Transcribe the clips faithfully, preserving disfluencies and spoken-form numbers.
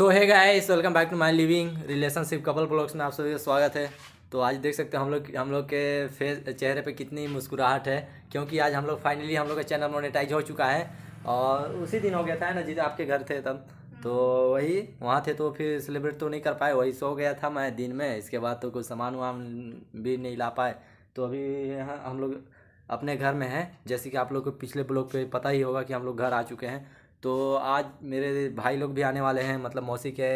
So hi guys, welcome back to my living relationship couple blogs में आप सभी का स्वागत है। तो आज देख सकते हैं हम लोग हम लोग के फेस चेहरे पे कितनी मुस्कुराहट है, क्योंकि आज हम लोग फाइनली हम लोग का चैनल मोनेटाइज हो चुका है। और उसी दिन हो गया था ना जिस आपके घर थे तब, तो वही वहाँ थे तो फिर सेलिब्रेट तो नहीं कर पाए, वही सो गया था मैं दिन में। इसके बाद तो कुछ सामान वाम भी नहीं ला पाए, तो अभी यहाँ हम लोग अपने घर में हैं। जैसे कि आप लोग को पिछले ब्लॉग पे पता ही होगा कि हम लोग घर आ चुके हैं। तो आज मेरे भाई लोग भी आने वाले हैं, मतलब मौसी के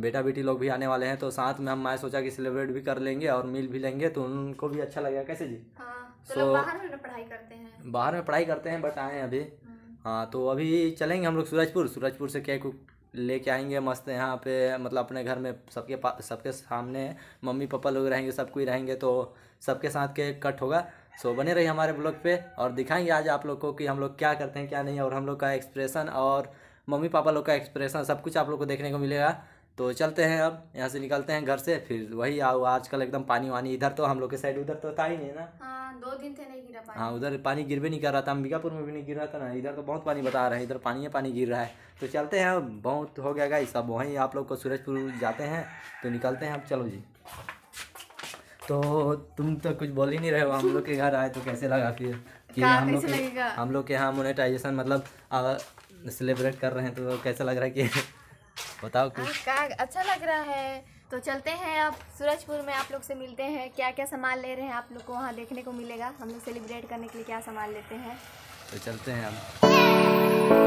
बेटा बेटी लोग भी आने वाले हैं, तो साथ में हम मैं सोचा कि सेलिब्रेट भी कर लेंगे और मिल भी लेंगे, तो उनको भी अच्छा लगेगा। कैसे जी? हाँ, तो so, लोग बाहर में पढ़ाई करते हैं बाहर में पढ़ाई करते हैं बट आए हैं अभी। हाँ, तो अभी चलेंगे हम लोग सूरजपुर सूरजपुर से केक लेके आएंगे मस्त। यहाँ पे मतलब अपने घर में सबके पास सबके सामने मम्मी पापा लोग रहेंगे, सब कोई रहेंगे, तो सबके साथ केक कट होगा। सो बने रहिए हमारे ब्लॉग पे और दिखाएंगे आज आप लोग को कि हम लोग क्या करते हैं क्या नहीं, और हम लोग का एक्सप्रेशन और मम्मी पापा लोग का एक्सप्रेशन सब कुछ आप लोग को देखने को मिलेगा। तो चलते हैं, अब यहाँ से निकलते हैं घर से। फिर वही आओ आजकल एकदम पानी वानी, इधर तो हम लोग के साइड उधर तो था ही नहीं ना। हाँ, दो दिन थे नहीं गिरा पानी। हाँ, उधर पानी गिर भी नहीं कर रहा था, अंबिकापुर में भी नहीं गिर रहा था ना, इधर तो बहुत पानी बता रहे हैं, इधर पानी है पानी गिर रहा है। तो चलते हैं, अब बहुत हो गया गाइस, अब वहीं आप लोग को सूरजपुर जाते हैं तो निकलते हैं। अब चलो जी। तो तुम तो कुछ बोल ही नहीं रहे हो, हम लोग के घर आए तो कैसे लगा फिर कि हम लोग हम लोग के यहाँ मोनेटाइजेशन मतलब सेलिब्रेट कर रहे हैं, तो कैसा लग रहा है कि बताओ कुछ? अच्छा लग रहा है। तो चलते हैं, आप सूरजपुर में आप लोग से मिलते हैं, क्या क्या सामान ले रहे हैं आप लोग को वहाँ देखने को मिलेगा। हम लोग सेलिब्रेट करने के लिए क्या सामान लेते हैं, तो चलते हैं हम।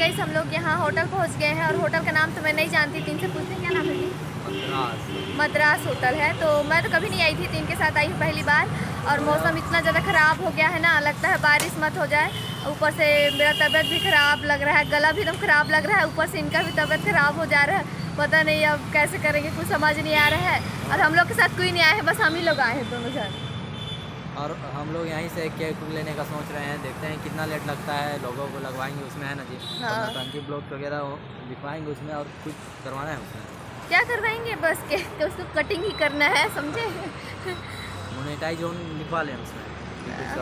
गाइस हम लोग यहाँ होटल पहुँच गए हैं, और होटल का नाम तो मैं नहीं जानती, तीन से पूछते हैं क्या नाम है जी? मद्रास मद्रास होटल है। तो मैं तो कभी नहीं आई थी, तीन के साथ आई हूँ पहली बार। और मौसम इतना ज़्यादा ख़राब हो गया है ना, लगता है बारिश मत हो जाए। ऊपर से मेरा तबीयत भी ख़राब लग रहा है, गला भी एकदम ख़राब लग रहा है, ऊपर से इनका भी तबीयत ख़राब हो जा रहा है। पता नहीं अब कैसे करेंगे, कुछ समझ नहीं आ रहा है। और हम लोग के साथ कोई नहीं आया है, बस हम ही लोग आए हैं दोनों साथ। और हम लोग यहीं से केक लेने का सोच रहे हैं, देखते हैं कितना लेट लगता है, लोगों को लगवाएंगे उसमें, है ना जी? हाँ, टंकी ब्लॉक वगैरह लिखवाएंगे उसमें, और कुछ करवाना है उसमें। क्या करवाएंगे? बस केक तो उसको कटिंग ही करना है, समझे? मोनेटाइज लिखवा लें उसमें,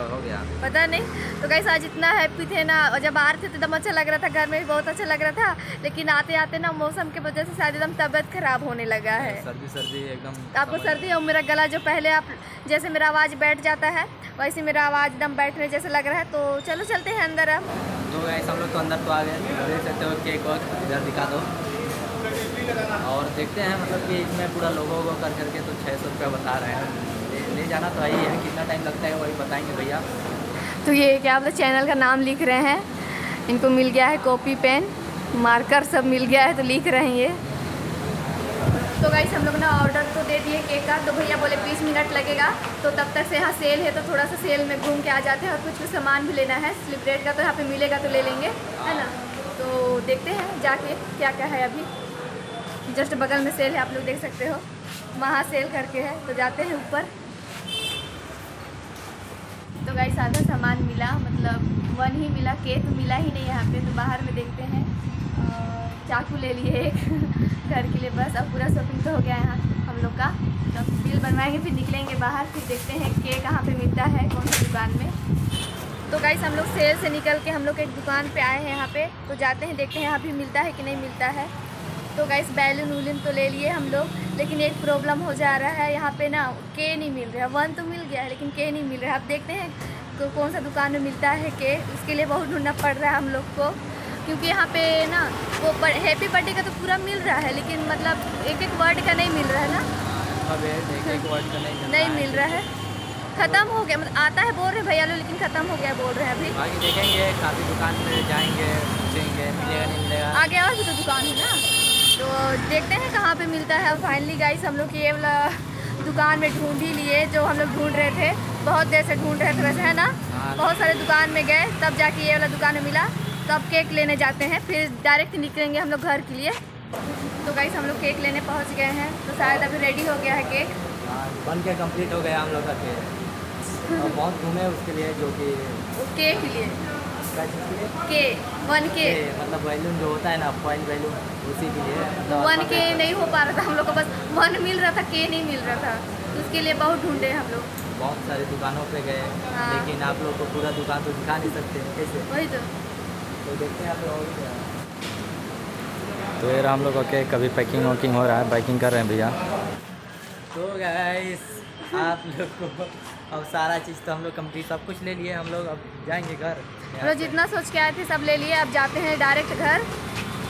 हो गया पता नहीं। तो गाइस आज इतना हैप्पी थे ना, और जब आ रहे थे तो एकदम अच्छा लग रहा था, घर में भी बहुत अच्छा लग रहा था, लेकिन आते आते ना मौसम के वजह से शायद एकदम तबीयत खराब होने लगा है। सर्दी सर्दी एकदम आपको सर्दी, और मेरा गला जो पहले आप जैसे मेरा आवाज़ बैठ जाता है, वैसे मेरा आवाज़ एकदम बैठने जैसे लग रहा है। तो चलो चलते हैं अंदर। अब तो गाइस हम लोग तो अंदर तो आ गए, देख सकते हो केक और इधर दिखा दो, और देखते हैं मतलब कि इसमें पूरा लोगों को कर करके तो छः सौ रुपया बता रहे हैं, ले जाना तो है, कितना टाइम लगता है वही बताएंगे भैया। तो ये क्या आप लोग चैनल का नाम लिख रहे हैं, इनको मिल गया है कॉपी पेन मार्कर सब मिल गया है, तो लिख रहे हैं ये। तो गाइस हम लोग ना ऑर्डर तो दे दिए केक का, तो भैया बोले बीस मिनट लगेगा, तो तब तक से यहाँ सेल है, तो थोड़ा सा सेल में घूम के आ जाते हैं, और कुछ कुछ सामान भी लेना है सेलिब्रेट का, तो यहाँ पर मिलेगा तो ले लेंगे, है ना? तो देखते हैं जाके क्या क्या है। अभी जस्ट बगल में सेल है, आप लोग देख सकते हो, वहाँ सेल करके है, तो जाते हैं ऊपर। तो गाइस आधा सामान मिला, मतलब वन ही मिला, केक मिला ही नहीं यहाँ पे, तो बाहर में देखते हैं। चाकू ले लिए एक घर के लिए बस। अब पूरा शॉपिंग तो हो गया यहाँ हम लोग का, तो बिल बनवाएंगे फिर निकलेंगे बाहर, फिर देखते हैं केक कहाँ पे मिलता है, कौन सी दुकान में। तो गाइस हम लोग सेल से निकल के हम लोग एक दुकान पर आए हैं यहाँ पर, तो जाते हैं देखते हैं यहाँ भी मिलता है कि नहीं मिलता है। तो गाइस बैलून वूलन तो ले लिए हम लोग, लेकिन एक प्रॉब्लम हो जा रहा है यहाँ पे ना, के नहीं मिल रहा है। वन तो मिल गया है लेकिन के नहीं मिल रहा है। आप देखते हैं तो कौन सा दुकान में मिलता है के, उसके लिए बहुत ढूंढना पड़ रहा है हम लोग को, क्योंकि यहाँ पे ना वो हैप्पी बर्थडे का तो पूरा मिल रहा है, लेकिन मतलब एक एक वर्ड का नहीं मिल रहा है ना, नहीं मिल रहा है, ख़त्म हो गया। मतलब आता है बोल रहे भैया लोग, लेकिन ख़त्म हो गया बोल रहे हैं। अभी बाकी देखेंगे, काफ़ी दुकान में जाएंगे, पूछेंगे मिलेगा नहीं मिलेगा, आगे और भी तो दुकान है ना, तो देखते हैं कहाँ पे मिलता है। फाइनली गाइस हम लोग ये वाला दुकान में ढूंढ ही लिए जो हम लोग ढूंढ रहे थे, बहुत देर से ढूंढ रहे थे वैसे, है ना? बहुत सारे दुकान में गए तब जाके ये वाला दुकान में मिला। तो अब केक लेने जाते हैं, फिर डायरेक्ट निकलेंगे हम लोग घर के लिए। तो गाइस हम लोग केक लेने पहुँच गए हैं, तो शायद अभी रेडी हो गया है केक, बन के कम्प्लीट हो गया हम लोग का केक। बहुत घूमे उसके लिए, जो कि केक के लिए के वन के मतलब बैलून जो होता है ना पॉइंट बैलून, उसी के लिए वन के नहीं हो पा रहा था हम लोग को, बस वन मिल रहा था के नहीं मिल रहा था, उसके लिए बहुत ढूंढे हम लोग। बहुत सारी दुकानों पे गए, हाँ। लेकिन आप लोग को पूरा दुकान तो दिखा नहीं सकते कैसे, वही तो तो देखते हैं आप लोग। तो यार हम लोग ओके कभी पैकिंग वैकिंग हो रहा है, पैकिंग कर रहे हैं भैया। तो गाइस आप लोग को अब सारा चीज़ तो हम लोग कम्प्लीट सब कुछ ले लिए, हम लोग अब जाएंगे घर। हम लोग जितना सोच के आए थे सब ले लिए, अब जाते हैं डायरेक्ट घर।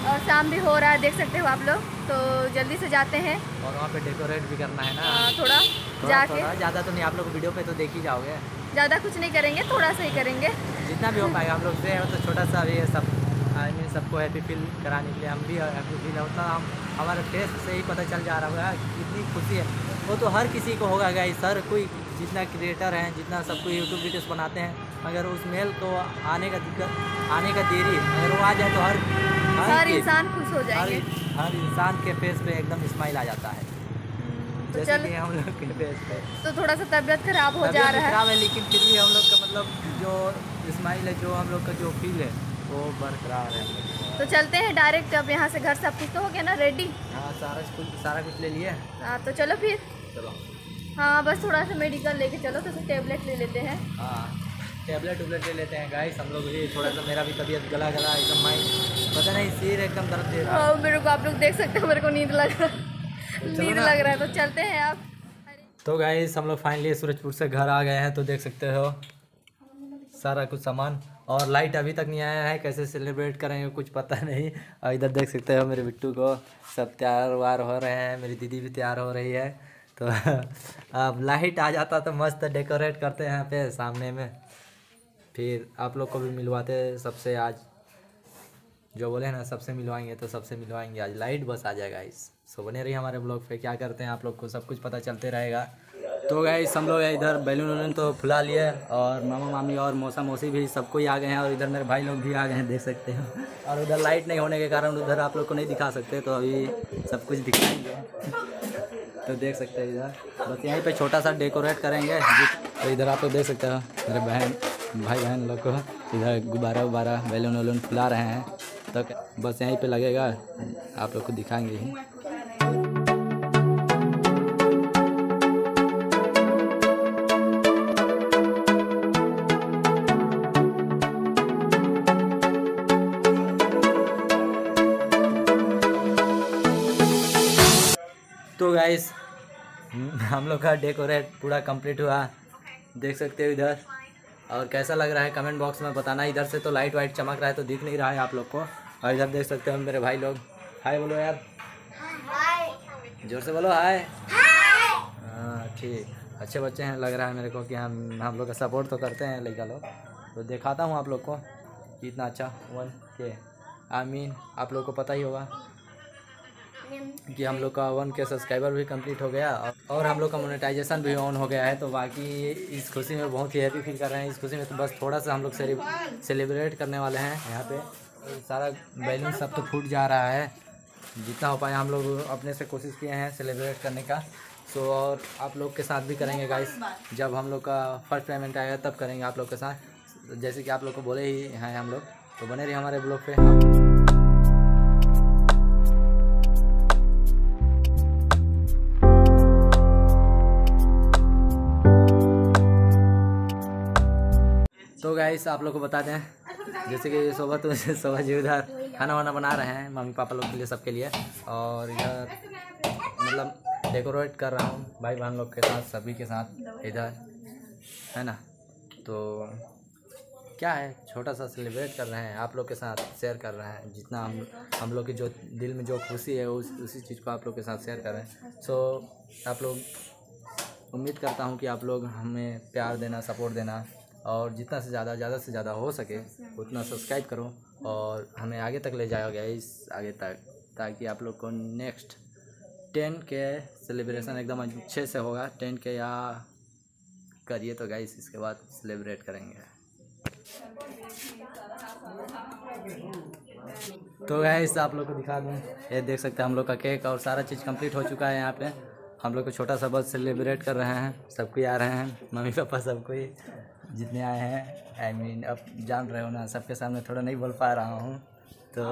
और शाम भी हो रहा है, देख सकते हो आप लोग, तो जल्दी से जाते हैं। और वहाँ पे डेकोरेट भी करना है ना, आ, थोड़ा, थोड़ा जाके ज़्यादा तो नहीं, आप लोग वीडियो पे तो देख ही जाओगे। ज़्यादा कुछ नहीं करेंगे, थोड़ा सा ही करेंगे, जितना भी हो पाएगा। हम लोग से तो छोटा सा भी सब आई मीन सबको हैप्पी फील कराने के लिए, हम भी हैप्पी फील होता है, हम हमारे फेस से ही पता चल जा रहा है कितनी खुशी है। वो तो हर किसी को होगा गाइस, हर कोई जितना क्रिएटर हैं, जितना सबको यूट्यूब वीडियोस बनाते हैं, अगर उस मेल को आने का दिक्कत आने का देरी अगर वो आ जाए तो हर हर इंसान खुश हो जाएगा। हर इंसान के फेस पे एकदम स्माइल आ जाता है, तो जैसे कि हम लोग के फेस पे। तो थोड़ा सा तबीयत खराब हो जा रहा है, खराब है, लेकिन फिर भी हम लोग का मतलब जो स्माइल है, जो हम लोग का जो फील है, वो बरकरार है। तो चलते हैं डायरेक्ट अब यहाँ से घर। सब कुछ तो हो गया ना रेडी? हाँ, सारा कुछ सारा कुछ ले लिया। हाँ तो चलो फिर, चलो। हाँ बस थोड़ा सा मेडिकल लेके चलो, तो टेबलेट ले लेते हैं। हाँ टेबलेट उबलेट ले लेते हैं गाइस। हम लोग भी थोड़ा सा, मेरा भी तबीयत गला गला एकदम, माइंड पता नहीं सिर एकदम दर्द दे रहा है। हाँ मेरे को आप लोग देख सकते हो, मेरे को नींद लग रहा है, नींद लग रहा है। तो चलते हैं आप। तो गाइस हम लोग फाइनली सूरजपुर से घर आ गए हैं, तो देख सकते हो सारा कुछ सामान। और लाइट अभी तक नहीं आया है, कैसे सेलिब्रेट करेंगे कुछ पता नहीं। और इधर देख सकते हो मेरे बिट्टू को सब तैयार वार हो रहे हैं, मेरी दीदी भी तैयार हो रही है। तो अब लाइट आ जाता तो मस्त डेकोरेट करते हैं यहाँ पे सामने में, फिर आप लोग को भी मिलवाते सबसे। आज जो बोले ना सबसे मिलवाएंगे, तो सबसे मिलवाएंगे आज, लाइट बस आ जाएगा इस। सो बने रही हमारे ब्लॉग पे, क्या करते हैं आप लोग को सब कुछ पता चलते रहेगा। तो गाइस हम लोग इधर बैलून वैलून तो फुला लिए, और मामा मामी और मौसा मौसी भी सब कोई आ गए हैं, और इधर मेरे भाई लोग भी आ गए हैं, देख सकते हो। और उधर लाइट नहीं होने के कारण उधर आप लोग को नहीं दिखा सकते, तो अभी सब कुछ दिखाएंगे। तो देख सकते हो इधर बस यहीं पे छोटा सा डेकोरेट करेंगे। तो इधर आप लोग देख सकते हो मेरे बहन भाई बहन लोग को इधर गुब्बारा वुब्बारा बैलून वैलून फुला रहे हैं, तो बस यहीं पर लगेगा, आप लोग को दिखाएँगे ही। तो गाइस हम लोग का डेकोरेट पूरा कंप्लीट हुआ, देख सकते हो इधर। और कैसा लग रहा है कमेंट बॉक्स में बताना। इधर से तो लाइट वाइट चमक रहा है, तो दिख नहीं रहा है आप लोग को। और इधर देख सकते हो मेरे भाई लोग, हाय बोलो यार, जोर से बोलो हाय। हाँ ठीक, अच्छे बच्चे हैं, लग रहा है मेरे को कि हम हम लोग का सपोर्ट तो करते हैं लड़का लोग। तो दिखाता हूँ आप लोग को कितना अच्छा वन के आई मीन आप लोग को पता ही होगा कि हम लोग का वन के सब्सक्राइबर भी कंप्लीट हो गया, और हम लोग का मोनेटाइजेशन भी ऑन हो गया है। तो बाकी इस खुशी में बहुत ही हैप्पी फील कर रहे हैं इस खुशी में। तो बस थोड़ा सा हम लोग सेलिब्रेट करने वाले हैं यहाँ पे। सारा बैलून सब तो फूट जा रहा है, जितना हो पाया हम लोग अपने से कोशिश किए हैं सेलिब्रेट करने का। सो तो और आप लोग के साथ भी करेंगे गाइस, जब हम लोग का फर्स्ट पेमेंट आएगा तब करेंगे आप लोग के साथ, जैसे कि आप लोग को बोले ही हैं हम लोग। तो बने रहिए हमारे ब्लॉग पे। तो गाइस आप लोग को बता दें, जैसे कि शोभा तो शोभा जी उधर खाना वाना बना रहे हैं मम्मी पापा लोग के लिए, सबके लिए। और इधर मतलब डेकोरेट कर रहा हूँ भाई बहन लोग के साथ, सभी के साथ इधर, है ना। तो क्या है, छोटा सा सेलिब्रेट कर रहे हैं आप लोग के साथ, शेयर कर रहे हैं जितना हम हम लोग की जो दिल में जो खुशी है उस उसी चीज़ को आप लोग के साथ शेयर कर रहे हैं। सो आप लोग, उम्मीद करता हूँ कि आप लोग हमें प्यार देना, सपोर्ट देना, और जितना से ज़्यादा ज़्यादा से ज़्यादा हो सके उतना सब्सक्राइब करो, और हमें आगे तक ले जाओगे इस आगे तक, ताकि आप लोग को नेक्स्ट टेन के सेलिब्रेशन एकदम अच्छे से होगा। टेन के या करिए तो गाइस, इसके बाद सेलिब्रेट करेंगे। तो गाइस आप लोग को दिखा दूँ, ये देख सकते हैं हम लोग का केक और सारा चीज़ कंप्लीट हो चुका है यहाँ पे। हम लोग को छोटा सा बस सेलिब्रेट कर रहे हैं, सबको आ रहे हैं मम्मी पापा, सबको ही जितने आए हैं आई I मीन mean, अब जान रहे हो ना, सबके सामने थोड़ा नहीं बोल पा रहा हूँ। तो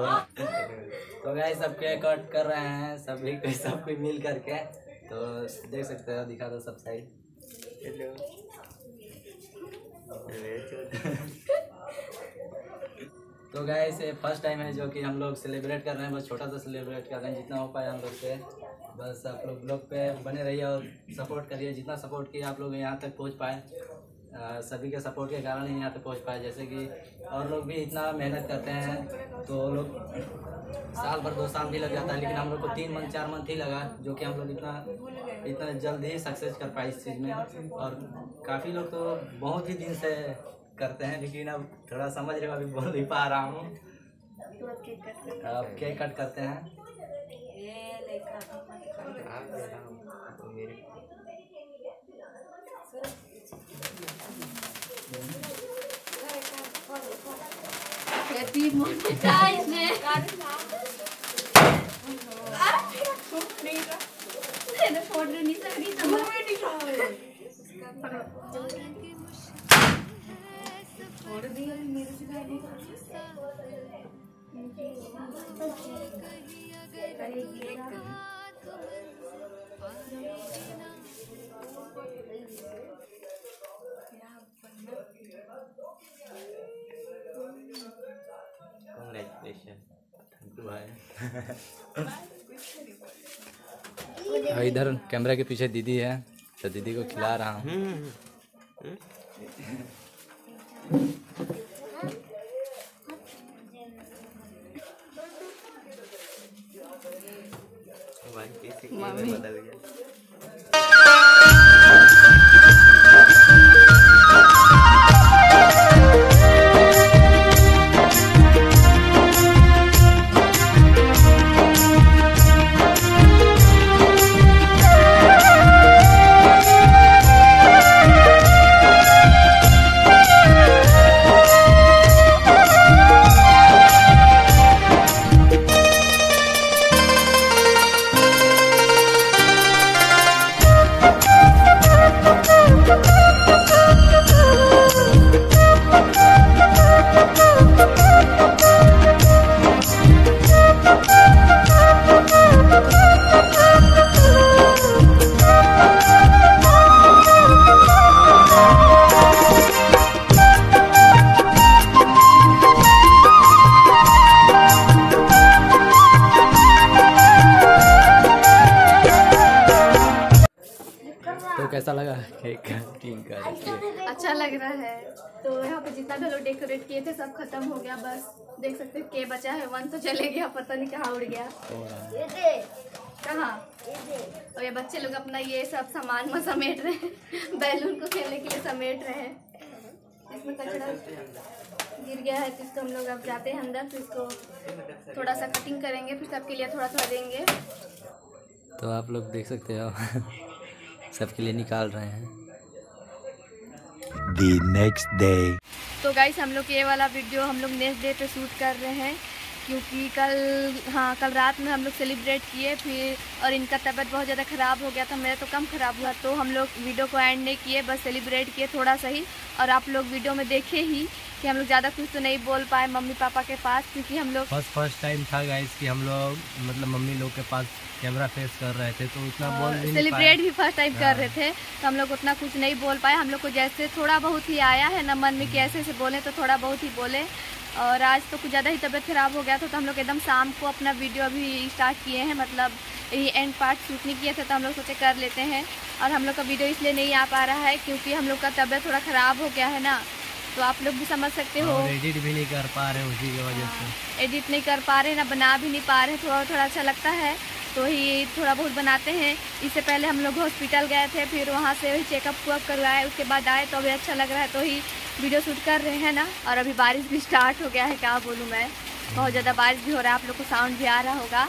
तो गाइस सब केक कट कर रहे हैं सभी, सबको मिल करके। तो देख सकते हो, दिखा दो सब साइड। हेलो तो गाइस फर्स्ट टाइम है जो कि हम लोग सेलिब्रेट कर रहे हैं, बस छोटा सा सेलिब्रेट कर रहे हैं जितना हो पाए हम लोग से। बस आप लोग ब्लॉग पे बने रहिए और सपोर्ट करिए, जितना सपोर्ट किया आप लोग यहाँ तक पहुँच पाए, आ, सभी के सपोर्ट के कारण ही यहाँ पे पहुँच पाए। जैसे कि और लोग भी इतना मेहनत करते हैं तो लोग साल भर दो साल भी लग जाता है, लेकिन हम लोग को तीन मंथ चार मंथ ही लगा जो कि हम लोग इतना इतना जल्दी ही सक्सेस कर पाए इस चीज़ में। और काफ़ी लोग तो बहुत ही दिन से करते हैं, लेकिन अब थोड़ा समझ रहे हो, अभी बोल नहीं पा रहा हूँ। अब केक कट करते हैं। इधर कैमरा के पीछे दीदी है तो दीदी को खिला रहा हूँ। कैसा लगा? अच्छा लग रहा है। तो यहाँ पे जितना भी लोग डेकोरेट किए थे सब खत्म हो गया, बस देख सकते के बचा है। वन तो चले गया, पता नहीं कहाँ उड़ गया, कहाँ। तो ये बच्चे लोग अपना ये सब सामान में समेट रहे हैं, बैलून को खेलने के लिए समेट रहे हैं। इसमें कचरा गिर गया है तो इसको हम लोग अब जाते हैं अंदर, तो इसको थोड़ा सा कटिंग करेंगे, फिर सबके लिए थोड़ा थोड़ा देंगे। तो आप लोग देख सकते हो सबके लिए निकाल रहे हैं। The next day। तो गाइस हम लोग ये वाला वीडियो हम लोग नेक्स्ट डे पे शूट कर रहे हैं, क्योंकि कल हाँ कल रात में हम लोग सेलिब्रेट किए फिर, और इनका तबीयत बहुत ज़्यादा ख़राब हो गया था, मेरा तो कम ख़राब हुआ। तो हम लोग वीडियो को एंड नहीं किए, बस सेलिब्रेट किए थोड़ा सा ही। और आप लोग वीडियो में देखे ही कि हम लोग ज़्यादा कुछ तो नहीं बोल पाए मम्मी पापा के पास, क्योंकि हम लोग फर्स्ट फर्स्ट टाइम था गाइस कि हम लोग मतलब मम्मी लोग के पास कैमरा फेस कर रहे थे, तो उतना बोल नहीं पाए। सेलिब्रेट भी फर्स्ट टाइम कर रहे थे तो हम लोग उतना कुछ नहीं बोल पाए। हम लोग को जैसे थोड़ा बहुत ही आया है ना मन में कि ऐसे ऐसे बोलें, तो थोड़ा बहुत ही बोले। और आज तो कुछ ज़्यादा ही तबीयत ख़राब हो गया था, तो हम लोग एकदम शाम को अपना वीडियो अभी स्टार्ट किए हैं, मतलब ये एंड पार्ट शूट नहीं किए थे, तो हम लोग सोचे कर लेते हैं। और हम लोग का वीडियो इसलिए नहीं आ पा रहा है क्योंकि हम लोग का तबीयत थोड़ा ख़राब हो गया है ना, तो आप लोग भी समझ सकते हो। एडिट भी नहीं कर पा रहे उसी की वजह से, एडिट नहीं कर पा रहे ना, बना भी नहीं पा रहे। थोड़ा थोड़ा अच्छा लगता है तो ही थोड़ा बहुत बनाते हैं। इससे पहले हम लोग हॉस्पिटल गए थे, फिर वहाँ से वही चेकअप वकअप करवाए, उसके बाद आए तो अभी अच्छा लग रहा है, तो ही वीडियो शूट कर रहे हैं ना। और अभी बारिश भी स्टार्ट हो गया है, क्या बोलूँ मैं, बहुत ज़्यादा बारिश भी हो रहा है, आप लोग को साउंड भी आ रहा होगा।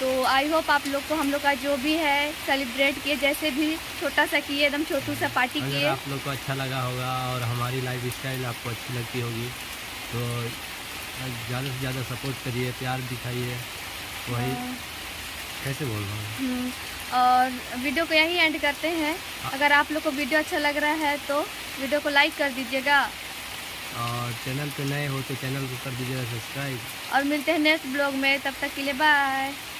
तो आई होप आप लोग को हम लोग का जो भी है सेलिब्रेट किए, जैसे भी छोटा सा किए, एकदम छोटू सा पार्टी किए, आप लोग को अच्छा लगा होगा। और हमारी लाइफ स्टाइल आपको अच्छी लगती होगी, तो ज़्यादा से ज़्यादा सपोर्ट करिए, प्यार दिखाइए, वही कैसे बोल रहा हूँ। और वीडियो को यहीं एंड करते हैं। अगर आप लोग को वीडियो अच्छा लग रहा है तो वीडियो को लाइक कर दीजिएगा, और चैनल पे नए हो तो चैनल को कर दीजिएगा सब्सक्राइब। और मिलते हैं नेक्स्ट ब्लॉग में, तब तक के लिए बाय।